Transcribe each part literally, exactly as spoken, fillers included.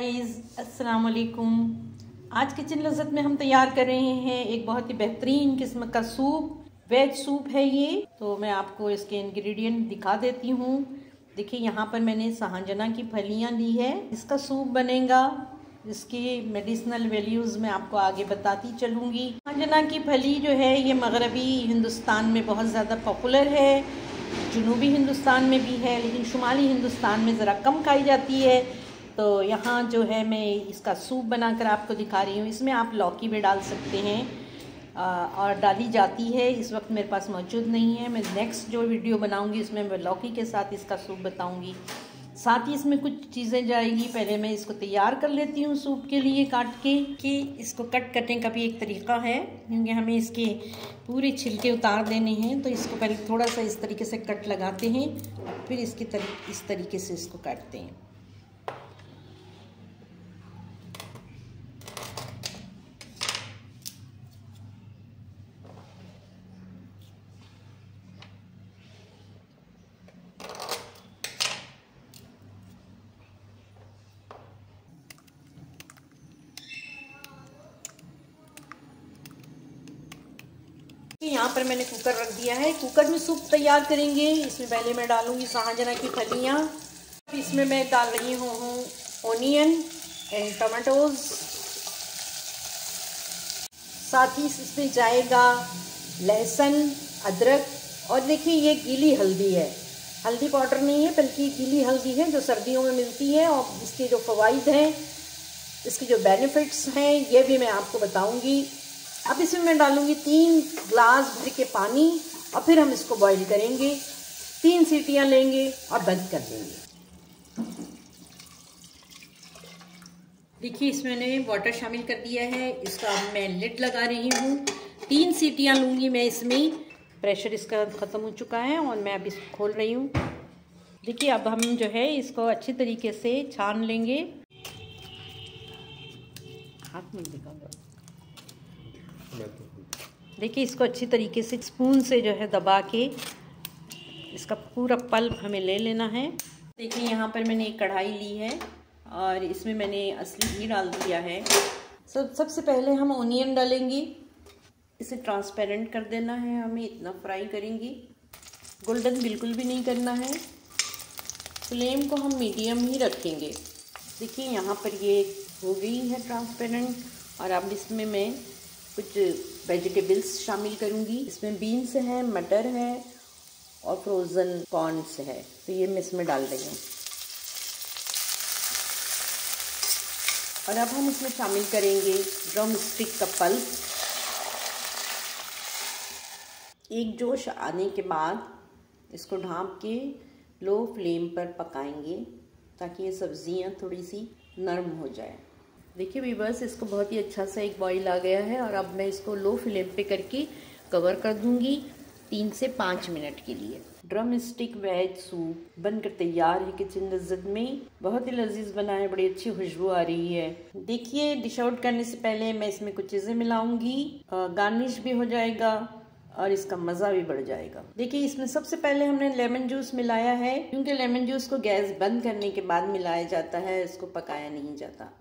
Guys, अस्सलाम वालेकुम। आज किचन लज़्ज़त में हम तैयार कर रहे हैं एक बहुत ही बेहतरीन किस्म का सूप, वेज सूप है ये। तो मैं आपको इसके इंग्रेडिएंट दिखा देती हूँ। देखिए यहाँ पर मैंने सहंजना की फलियाँ ली है, इसका सूप बनेगा। इसकी मेडिसिनल वैल्यूज़ मैं आपको आगे बताती चलूँगी। सहंजना की फली जो है ये मगरबी हिंदुस्तान में बहुत ज़्यादा पॉपुलर है, जुनूबी हिंदुस्तान में भी है, लेकिन शुमाली हिंदुस्तान में ज़रा कम खाई जाती है। तो यहाँ जो है मैं इसका सूप बनाकर आपको दिखा रही हूँ। इसमें आप लौकी भी डाल सकते हैं आ, और डाली जाती है। इस वक्त मेरे पास मौजूद नहीं है, मैं नेक्स्ट जो वीडियो बनाऊँगी उसमें मैं लौकी के साथ इसका सूप बताऊँगी। साथ ही इसमें कुछ चीज़ें जाएगी। पहले मैं इसको तैयार कर लेती हूँ सूप के लिए काट के, कि इसको कट करने का भी एक तरीका है, क्योंकि हमें इसके पूरे छिलके उतार देने हैं। तो इसको पहले थोड़ा सा इस तरीके से कट लगाते हैं और फिर इसकी तरी, इस तरीके से इसको काटते हैं। यहाँ पर मैंने कुकर रख दिया है, कुकर में सूप तैयार करेंगे। इसमें पहले मैं डालूंगी सहंजना की फलियाँ। इसमें मैं डाल रही हूँ ओनियन एंड टमाटोज। साथ ही इसमें जाएगा लहसुन, अदरक, और देखिए ये गीली हल्दी है, हल्दी पाउडर नहीं है बल्कि गीली हल्दी है जो सर्दियों में मिलती है। और इसके जो फ़वाइद हैं, इसके जो बेनिफिट्स हैं, ये भी मैं आपको बताऊँगी। अब इसमें मैं डालूंगी तीन ग्लास भर के पानी और फिर हम इसको बॉईल करेंगे। तीन सीटियां लेंगे और बंद कर देंगे। देखिए इसमें मैंने वाटर शामिल कर दिया है, इसका अब मैं लिड लगा रही हूँ। तीन सीटियां लूँगी मैं इसमें। प्रेशर इसका ख़त्म हो चुका है और मैं अब इसको खोल रही हूँ। देखिए अब हम जो है इसको अच्छे तरीके से छान लेंगे। हाथ में दिखाऊंगा। देखिए इसको अच्छी तरीके से स्पून से जो है दबा के इसका पूरा पल्प हमें ले लेना है। देखिए यहाँ पर मैंने एक कढ़ाई ली है और इसमें मैंने असली घी डाल दिया है। सब सबसे पहले हम ओनियन डालेंगे। इसे ट्रांसपेरेंट कर देना है, हमें इतना फ्राई करेंगे। गोल्डन बिल्कुल भी नहीं करना है, फ्लेम को हम मीडियम ही रखेंगे। देखिए यहाँ पर ये हो गई है ट्रांसपेरेंट। और अब इसमें मैं कुछ वेजिटेबल्स शामिल करूंगी। इसमें बीन्स हैं, मटर है और फ्रोज़न कॉर्न्स है, तो ये मैं इसमें डाल रही हूँ। और अब हम इसमें शामिल करेंगे ड्रम स्टिक का पल्प। एक जोश आने के बाद इसको ढाँप के लो फ्लेम पर पकाएंगे ताकि ये सब्जियाँ थोड़ी सी नरम हो जाए। देखिए वीवर्स, इसको बहुत ही अच्छा सा एक बॉईल आ गया है। और अब मैं इसको लो फ्लेम पे करके कवर कर दूंगी तीन से पाँच मिनट के लिए। ड्रम स्टिक वेज सूप बनकर तैयार है किचन लज़्ज़त में। बहुत ही लजीज बना है, बड़ी अच्छी खुशबू आ रही है। देखिए डिश आउट करने से पहले मैं इसमें कुछ चीज़ें मिलाऊंगी, गार्निश भी हो जाएगा और इसका मज़ा भी बढ़ जाएगा। देखिए इसमें सबसे पहले हमने लेमन जूस मिलाया है, क्योंकि लेमन जूस को गैस बंद करने के बाद मिलाया जाता है, इसको पकाया नहीं जाता।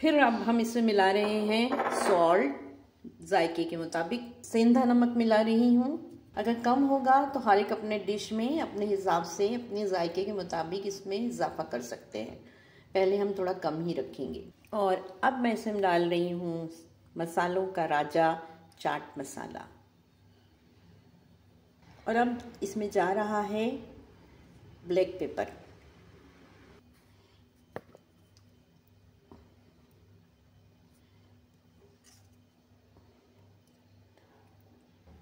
फिर अब हम इसमें मिला रहे हैं सॉल्ट, जायके के मुताबिक सेंधा नमक मिला रही हूँ। अगर कम होगा तो हर एक अपने डिश में अपने हिसाब से अपने जायके के मुताबिक इसमें इजाफा कर सकते हैं। पहले हम थोड़ा कम ही रखेंगे। और अब मैं इसमें डाल रही हूँ मसालों का राजा चाट मसाला। और अब इसमें जा रहा है ब्लैक पेपर।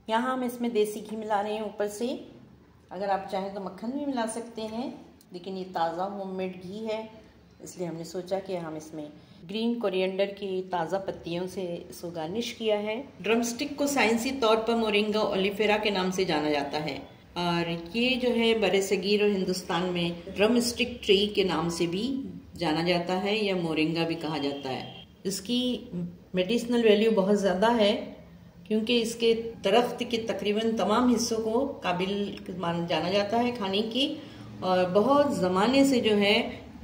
यहाँ हम इसमें देसी घी मिला रहे हैं ऊपर से। अगर आप चाहें तो मक्खन भी मिला सकते हैं, लेकिन ये ताज़ा होममेड घी है, इसलिए हमने सोचा कि हम इसमें ग्रीन कोरिएंडर की ताज़ा पत्तियों से इसको गार्निश किया है। ड्रमस्टिक को साइंसी तौर पर मोरिंगा ओलिफेरा के नाम से जाना जाता है, और ये जो है बरसगीर और हिंदुस्तान में ड्रमस्टिक ट्री के नाम से भी जाना जाता है या मोरिंगा भी कहा जाता है। इसकी मेडिसिनल वैल्यू बहुत ज़्यादा है, क्योंकि इसके दरख्त के तकरीबन तमाम हिस्सों को काबिल माना जाना जाता है खाने की। और बहुत ज़माने से जो है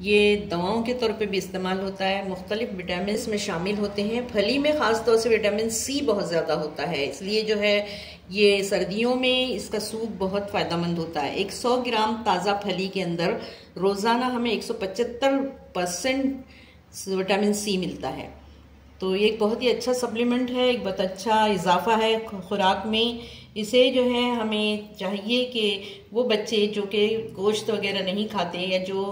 ये दवाओं के तौर पे भी इस्तेमाल होता है। मुख्तलिफ विटामिन में शामिल होते हैं। फली में ख़ास तौर से विटामिन सी बहुत ज़्यादा होता है, इसलिए जो है ये सर्दियों में इसका सूप बहुत फ़ायदेमंद होता है। एक सौ ग्राम ताज़ा फली के अंदर रोज़ाना हमें एक सौ पचहत्तर परसेंट विटामिन सी मिलता है। तो ये एक बहुत ही अच्छा सप्लीमेंट है, एक बहुत अच्छा इजाफा है खुराक में। इसे जो है हमें चाहिए कि वो बच्चे जो कि गोश्त वगैरह नहीं खाते या जो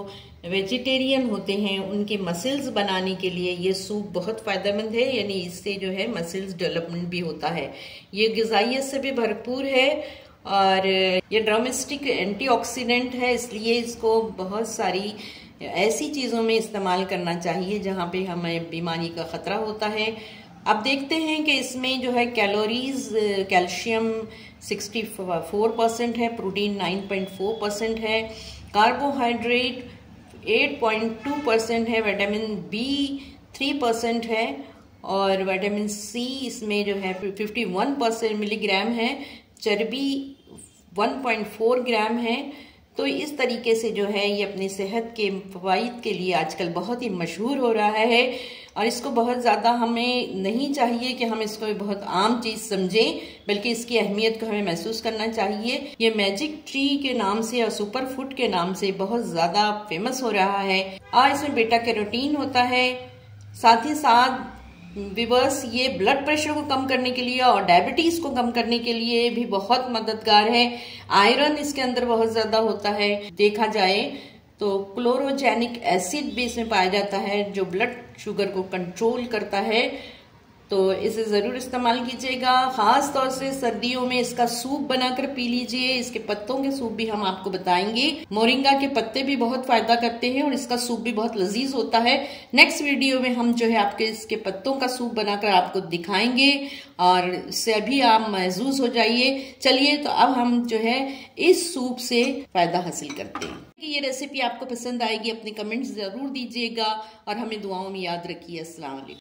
वेजिटेरियन होते हैं, उनके मसल्स बनाने के लिए ये सूप बहुत फ़ायदेमंद है। यानी इससे जो है मसल्स डेवलपमेंट भी होता है। ये ग़िज़ाइयत से भी भरपूर है और ये डोमेस्टिक एंटीऑक्सीडेंट है, इसलिए इसको बहुत सारी ऐसी चीज़ों में इस्तेमाल करना चाहिए जहाँ पे हमें बीमारी का ख़तरा होता है। अब देखते हैं कि इसमें जो है calories, calcium sixty four percent है, protein nine point four percent है, कार्बोहाइड्रेट आठ पॉइंट दो परसेंट है, विटामिन बी तीन परसेंट है और विटामिन सी इसमें जो है इक्यावन परसेंट मिलीग्राम है, चर्बी एक पॉइंट चार ग्राम है। तो इस तरीके से जो है ये अपनी सेहत के फ़वाइद के लिए आजकल बहुत ही मशहूर हो रहा है और इसको बहुत ज़्यादा हमें नहीं चाहिए कि हम इसको बहुत आम चीज़ समझें, बल्कि इसकी अहमियत को हमें महसूस करना चाहिए। ये मैजिक ट्री के नाम से और सुपर फूड के नाम से बहुत ज़्यादा फेमस हो रहा है और इसमें बीटा कैरोटीन होता है। साथ ही साथ विवर्स ये ब्लड प्रेशर को कम करने के लिए और डायबिटीज को कम करने के लिए भी बहुत मददगार है। आयरन इसके अंदर बहुत ज्यादा होता है। देखा जाए तो क्लोरोजेनिक एसिड भी इसमें पाया जाता है जो ब्लड शुगर को कंट्रोल करता है। तो इसे ज़रूर इस्तेमाल कीजिएगा। ख़ास तौर से सर्दियों में इसका सूप बनाकर पी लीजिए। इसके पत्तों के सूप भी हम आपको बताएंगे। मोरिंगा के पत्ते भी बहुत फ़ायदा करते हैं और इसका सूप भी बहुत लजीज होता है। नेक्स्ट वीडियो में हम जो है आपके इसके पत्तों का सूप बनाकर आपको दिखाएंगे और इससे अभी आप महजूज हो जाइए। चलिए तो अब हम जो है इस सूप से फ़ायदा हासिल करते हैं। ये रेसिपी आपको पसंद आएगी, अपने कमेंट्स ज़रूर दीजिएगा और हमें दुआओं में याद रखिए। अस्सलाम वालेकुम।